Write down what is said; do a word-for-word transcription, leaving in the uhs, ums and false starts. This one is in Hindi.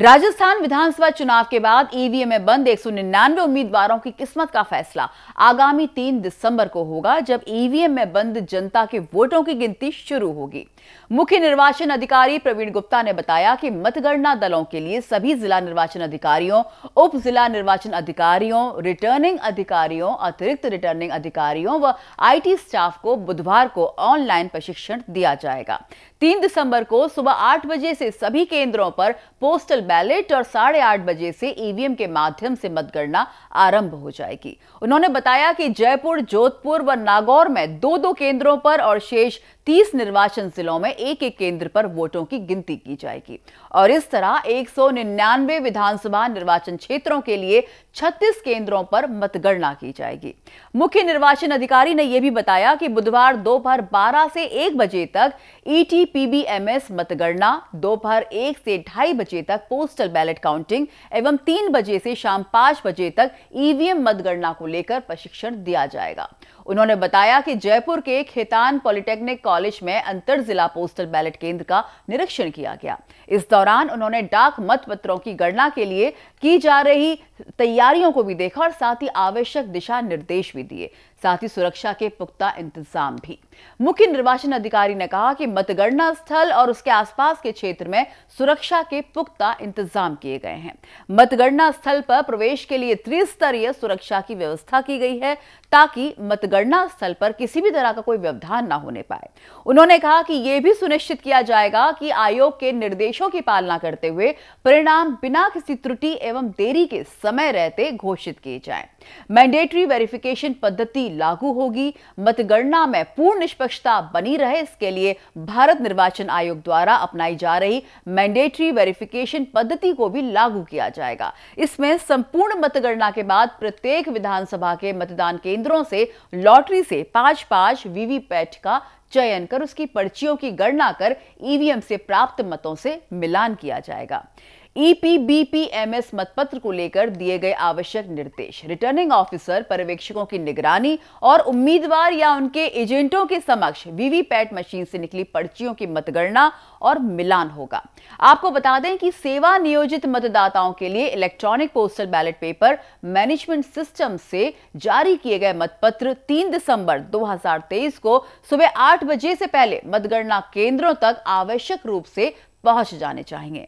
राजस्थान विधानसभा चुनाव के बाद ईवीएम में बंद एक सौ निन्यानवे उम्मीदवारों की किस्मत का फैसला आगामी तीन दिसंबर को होगा, जब ईवीएम में बंद जनता के वोटों की गिनती शुरू होगी। मुख्य निर्वाचन अधिकारी प्रवीण गुप्ता ने बताया कि मतगणना दलों के लिए सभी जिला निर्वाचन अधिकारियों, उप जिला निर्वाचन अधिकारियों, रिटर्निंग अधिकारियों, अतिरिक्त रिटर्निंग अधिकारियों व आईटी स्टाफ को बुधवार को ऑनलाइन प्रशिक्षण दिया जाएगा। तीन दिसंबर को सुबह आठ बजे से सभी केंद्रों पर पोस्टल बैलेट और साढ़े आठ बजे से ईवीएम के माध्यम से मतगणना आरंभ हो जाएगी। उन्होंने बताया कि जयपुर, जोधपुर व नागौर में दो दो केंद्रों पर और शेष तीस निर्वाचन जिलों में एक एक केंद्र पर वोटों की गिनती की जाएगी और इस तरह एक सौ निन्यानवे विधानसभा निर्वाचन क्षेत्रों के लिए छत्तीस केंद्रों पर मतगणना की जाएगी। मुख्य निर्वाचन अधिकारी ने यह भी बताया कि बुधवार दोपहर बारह से एक बजे तक ईटीपीबीएमएस मतगणना, दोपहर एक से ढाई बजे तक पोस्टल बैलेट काउंटिंग एवं तीन बजे से शाम पांच बजे तक ईवीएम मतगणना को लेकर प्रशिक्षण दिया जाएगा। उन्होंने बताया कि जयपुर के खेतान पॉलिटेक्निक कॉलेज में अंतर जिला पोस्टल बैलेट केंद्र का निरीक्षण किया गया। इस दौरान उन्होंने डाक मतपत्रों की गणना के लिए की जा रही तैयारियों को भी देखा और साथ ही आवश्यक दिशा निर्देश भी दिए, साथ ही सुरक्षा के पुख्ता इंतजाम भी। मुख्य निर्वाचन अधिकारी ने कहा कि मतगणना स्थल और उसके आसपास के क्षेत्र में सुरक्षा के पुख्ता इंतजाम किए गए हैं। मतगणना स्थल पर प्रवेश के लिए त्रिस्तरीय सुरक्षा की व्यवस्था की गई है ताकि मतगणना स्थल पर किसी भी तरह का कोई व्यवधान ना होने पाए। उन्होंने कहा कि यह भी सुनिश्चित किया जाएगा कि आयोग के निर्देशों की पालना करते हुए परिणाम बिना किसी त्रुटि एवं देरी के समय रहते घोषित किए जाए। मैंडेटरी वेरिफिकेशन पद्धति लागू होगी। मतगणना में पूर्ण निष्पक्षता बनी रहे, इसके लिए भारत निर्वाचन आयोग द्वारा अपनाई जा रही मैंडेटरी वेरिफिकेशन पद्धति को भी लागू किया जाएगा। इसमें संपूर्ण मतगणना के बाद प्रत्येक विधानसभा के मतदान केंद्रों से लॉटरी से पांच पांच वीवीपैट का चयन कर उसकी पर्चियों की गणना कर ईवीएम से प्राप्त मतों से मिलान किया जाएगा। ईपीबीपीएमएस मतपत्र को लेकर दिए गए आवश्यक निर्देश, रिटर्निंग ऑफिसर पर्यवेक्षकों की निगरानी और उम्मीदवार या उनके एजेंटों के समक्ष वीवीपैट मशीन से निकली पर्चियों की मतगणना और मिलान होगा। आपको बता दें कि सेवा नियोजित मतदाताओं के लिए electronic postal ballot paper management system से जारी किए गए मतपत्र तीन दिसंबर दो हजार तेईस को सुबह आठ बजे से पहले मतगणना केंद्रों तक आवश्यक रूप से पहुंच जाने चाहिए।